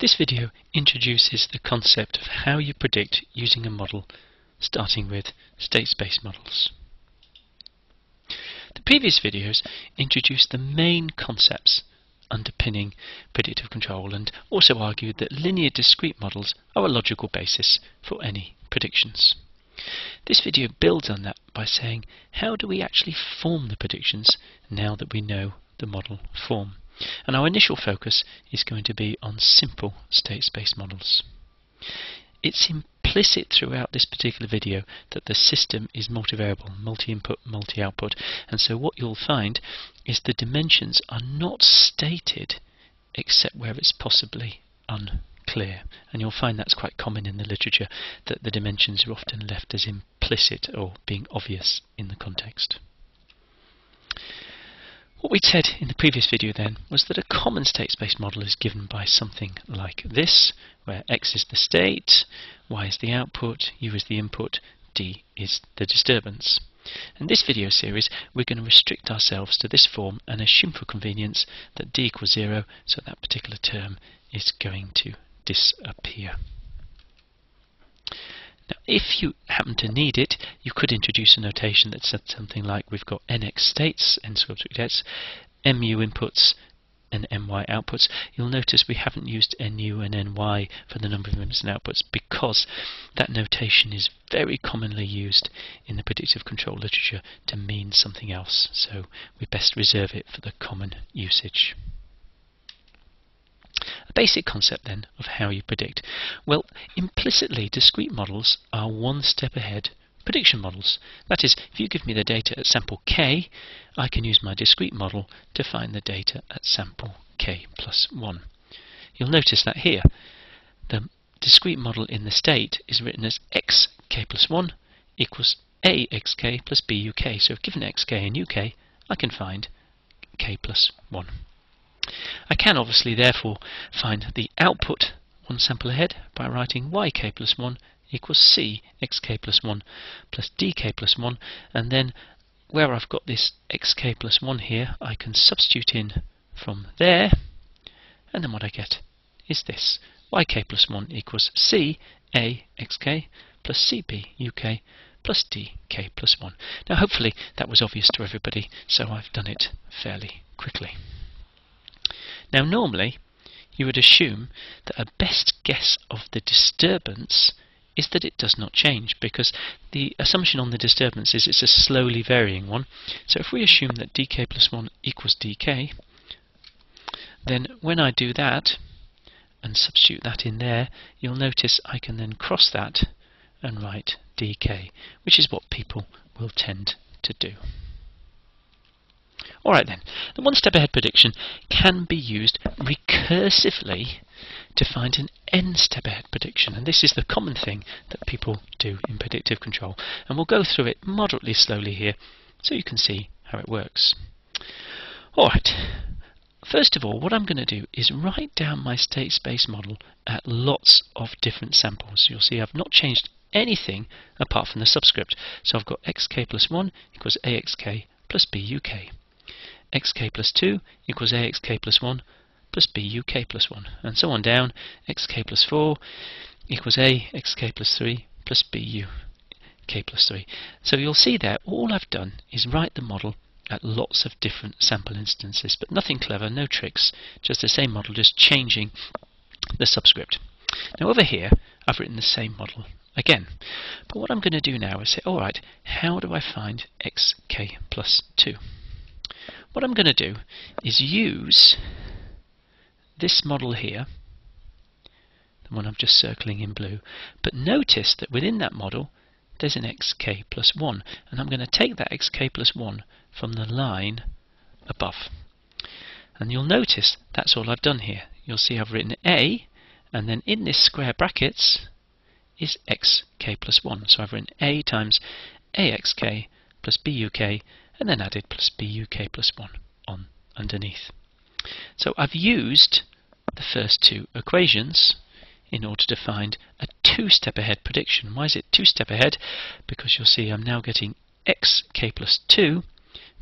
This video introduces the concept of how you predict using a model, starting with state space models. The previous videos introduced the main concepts underpinning predictive control and also argued that linear discrete models are a logical basis for any predictions. This video builds on that by saying, how do we actually form the predictions now that we know the model form? And our initial focus is going to be on simple state space models. It's implicit throughout this particular video that the system is multivariable, multi-input, multi-output, and so what you'll find is the dimensions are not stated except where it's possibly unclear. And you'll find that's quite common in the literature, that the dimensions are often left as implicit or being obvious in the context. What we said in the previous video then was that a common state space model is given by something like this, where x is the state, y is the output, u is the input, d is the disturbance. In this video series we're going to restrict ourselves to this form and assume for convenience that d equals 0, so that particular term is going to disappear. Now, if you happen to need it, you could introduce a notation that said something like, we've got nx states, n^x, mu inputs, and ny outputs. You'll notice we haven't used nu and ny for the number of inputs and outputs because that notation is very commonly used in the predictive control literature to mean something else. So we best reserve it for the common usage. A basic concept then of how you predict. Well, implicitly discrete models are one step ahead prediction models. That is, if you give me the data at sample k, I can use my discrete model to find the data at sample k+1. You'll notice that here the discrete model in the state is written as xk+1 equals axk plus buk. So if given xk and uk, I can find k+1. I can obviously therefore find the output one sample ahead by writing yk+1 equals c xk+1 plus dk+1, and then where I've got this xk+1 here, I can substitute in from there, and then what I get is this yk+1 equals c a xk plus c b uk plus dk+1. Now hopefully that was obvious to everybody, so I've done it fairly quickly. Now normally you would assume that a best guess of the disturbance is that it does not change, because the assumption on the disturbance is it's a slowly varying one. So if we assume that dk+1 equals dk, then when I do that and substitute that in there, you'll notice I can then cross that and write dk, which is what people will tend to do. Alright then, the one step ahead prediction can be used recursively to find an n step ahead prediction, and this is the common thing that people do in predictive control, and we'll go through it moderately slowly here so you can see how it works. Alright, first of all what I'm going to do is write down my state space model at lots of different samples. You'll see I've not changed anything apart from the subscript, so I've got xk+1 equals axk plus buk. xk+2 equals axk+1 plus buk+1, and so on down. xk+4 equals axk+3 plus buk+3. So you'll see there all I've done is write the model at lots of different sample instances, but nothing clever, no tricks, just the same model, just changing the subscript. Now over here I've written the same model again, but what I'm going to do now is say, alright, how do I find xk+2? What I'm going to do is use this model here, the one I'm just circling in blue, but notice that within that model there's an xk+1, and I'm going to take that xk+1 from the line above. And you'll notice that's all I've done here. You'll see I've written a, and then in this square brackets is xk+1. So I've written a times axk plus buk, and then added plus buk+1 on underneath. So I've used the first two equations in order to find a two-step ahead prediction. Why is it two-step ahead? Because you'll see I'm now getting xk+2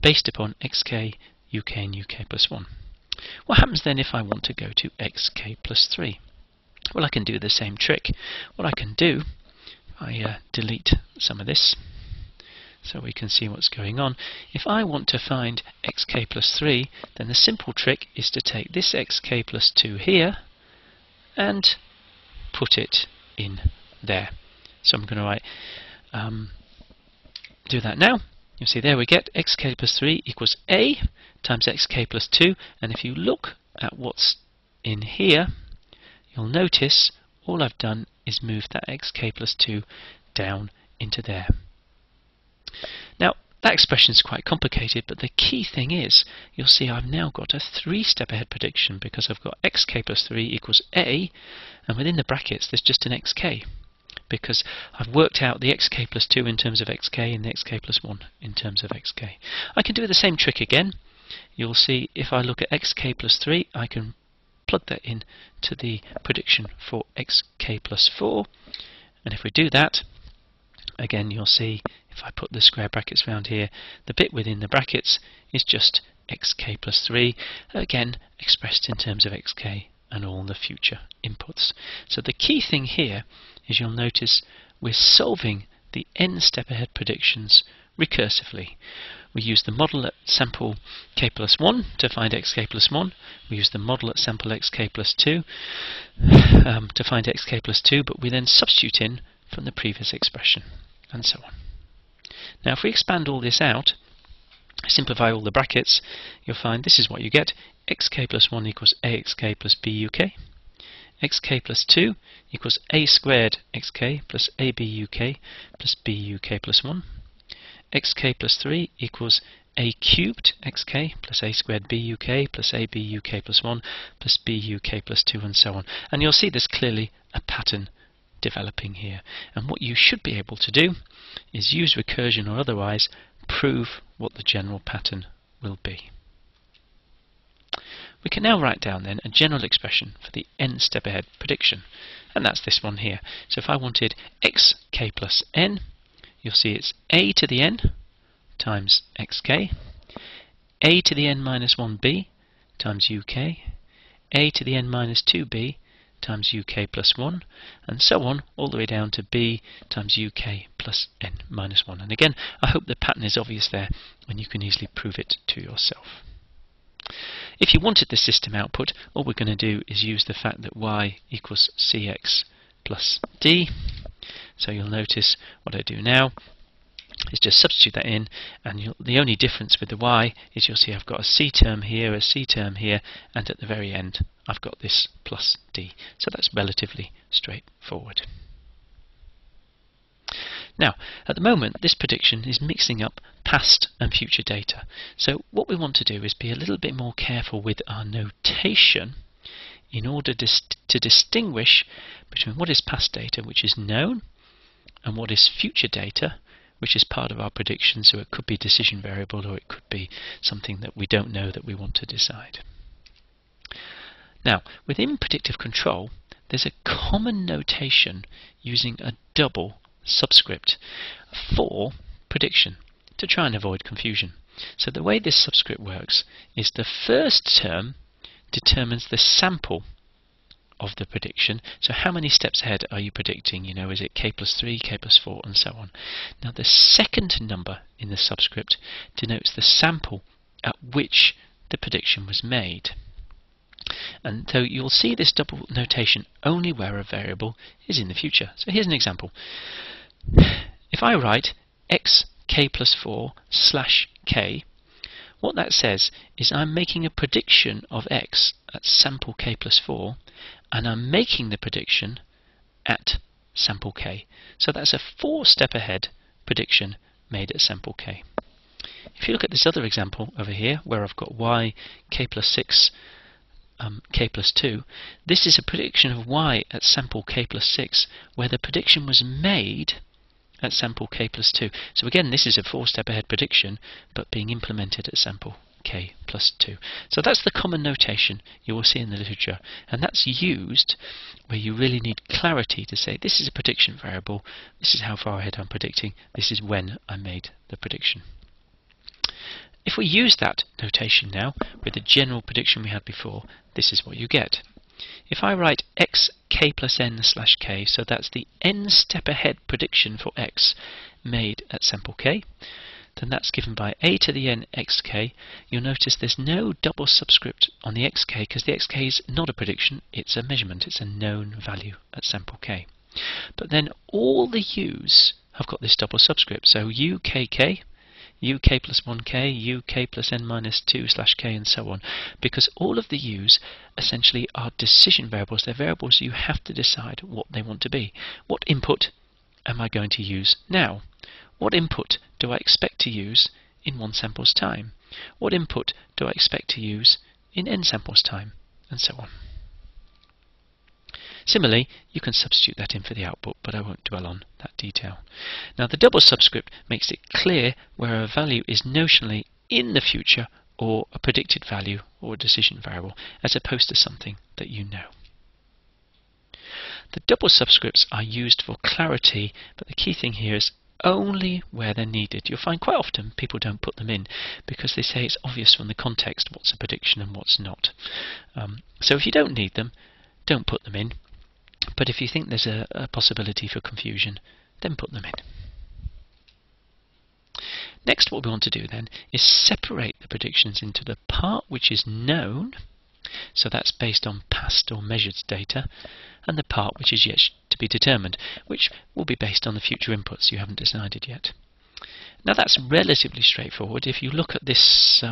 based upon xk, uk and uk+1. What happens then if I want to go to xk+3? Well, I can do the same trick. What I can do, I delete some of this so we can see what's going on. If I want to find xk plus 3, then the simple trick is to take this xk plus 2 here and put it in there. So I'm going to write, do that now. You see there we get xk plus 3 equals a times xk plus 2, and if you look at what's in here, you'll notice all I've done is move that xk plus 2 down into there. Now, that expression is quite complicated, but the key thing is, you'll see I've now got a three-step ahead prediction because I've got xk plus 3 equals a, and within the brackets there's just an xk, because I've worked out the xk plus 2 in terms of xk and the xk plus 1 in terms of xk. I can do the same trick again. You'll see if I look at xk plus 3, I can plug that in to the prediction for xk plus 4, and if we do that, again you'll see if I put the square brackets round here, the bit within the brackets is just xk plus 3, again expressed in terms of xk and all the future inputs. So the key thing here is you'll notice we're solving the n step ahead predictions recursively. We use the model at sample k plus 1 to find xk plus 1. We use the model at sample xk plus 2 to find xk plus 2, but we then substitute in from the previous expression, and so on. Now if we expand all this out, simplify all the brackets, you'll find this is what you get. xk plus 1 equals axk plus buk. xk plus 2 equals a squared xk plus abuk plus buk plus 1. xk plus 3 equals a cubed xk plus a squared buk plus abuk plus 1 plus buk plus 2, and so on. And you'll see there's clearly a pattern developing here. And what you should be able to do is use recursion or otherwise prove what the general pattern will be. We can now write down then a general expression for the n step ahead prediction, and that's this one here. So if I wanted xk plus n, you'll see it's a to the n times xk, a to the n minus 1b times uk, a to the n minus 2b times uk plus 1, and so on all the way down to b times uk plus n minus 1. And again, I hope the pattern is obvious there and you can easily prove it to yourself. If you wanted the system output, all we're going to do is use the fact that y equals cx plus d. So you'll notice what I do now is just substitute that in, and the only difference with the y is you'll see I've got a c term here, and at the very end I've got this plus d. So that's relatively straightforward. Now, at the moment, this prediction is mixing up past and future data. So what we want to do is be a little bit more careful with our notation in order to distinguish between what is past data, which is known, and what is future data, which is part of our prediction. So it could be decision variable, or it could be something that we don't know that we want to decide. Now, within predictive control, there's a common notation using a double subscript for prediction to try and avoid confusion. So the way this subscript works is the first term determines the sample of the prediction. So how many steps ahead are you predicting? You know, is it k plus 3, k plus 4, and so on. Now the second number in the subscript denotes the sample at which the prediction was made. And so you'll see this double notation only where a variable is in the future. So here's an example. If I write xk plus 4 slash k, what that says is I'm making a prediction of x at sample k plus 4, and I'm making the prediction at sample k. So that's a 4-step ahead prediction made at sample k. If you look at this other example over here, where I've got y k plus 6 k plus 2, this is a prediction of y at sample k plus 6 where the prediction was made at sample k plus 2. So again, this is a 4-step ahead prediction but being implemented at sample k plus 2. So that's the common notation you will see in the literature, and that's used where you really need clarity to say this is a prediction variable, this is how far ahead I'm predicting, this is when I made the prediction. If we use that notation now with the general prediction we had before, this is what you get. If I write xk plus n slash k, so that's the n step ahead prediction for x made at sample k, then that's given by a to the n xk. You'll notice there's no double subscript on the xk because the xk is not a prediction, it's a measurement, it's a known value at sample k. But then all the u's have got this double subscript, so ukk, uk plus 1k, uk plus n minus 2 slash k, and so on, because all of the u's essentially are decision variables. They're variables you have to decide what they want to be. What input am I going to use now? What input do I expect to use in one sample's time? What input do I expect to use in n samples' time? And so on. Similarly, you can substitute that in for the output, but I won't dwell on that detail. Now, the double subscript makes it clear where a value is notionally in the future or a predicted value or a decision variable, as opposed to something that you know. The double subscripts are used for clarity, but the key thing here is only where they're needed. You'll find quite often people don't put them in because they say it's obvious from the context what's a prediction and what's not. So if you don't need them, don't put them in. But if you think there's a possibility for confusion, then put them in. Next, what we want to do then is separate the predictions into the part which is known, so that's based on past or measured data, and the part which is yet to be determined, which will be based on the future inputs you haven't decided yet. Now that's relatively straightforward. If you look at this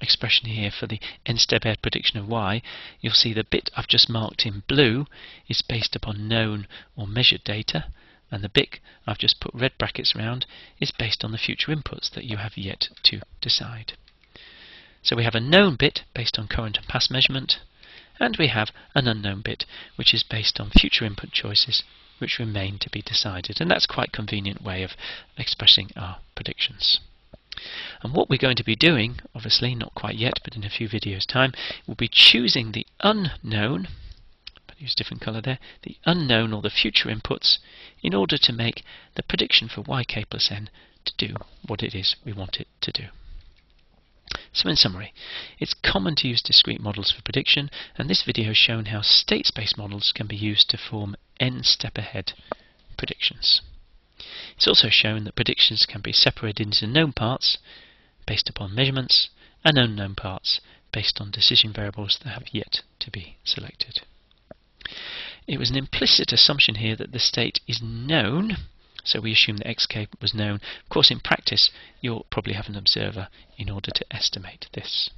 expression here for the n step ahead prediction of y, you'll see the bit I've just marked in blue is based upon known or measured data, and the bit I've just put red brackets around is based on the future inputs that you have yet to decide. So we have a known bit based on current and past measurement, and we have an unknown bit which is based on future input choices which remain to be decided, and that's quite a convenient way of expressing our predictions. And what we're going to be doing, obviously not quite yet but in a few videos time, we'll be choosing the unknown, but use different colour there, the unknown or the future inputs in order to make the prediction for yk plus n to do what it is we want it to do. So in summary, it's common to use discrete models for prediction, and this video has shown how state space models can be used to form n step ahead predictions. It's also shown that predictions can be separated into known parts based upon measurements and unknown parts based on decision variables that have yet to be selected. It was an implicit assumption here that the state is known. So we assume that xk was known. Of course, in practice, you'll probably have an observer in order to estimate this.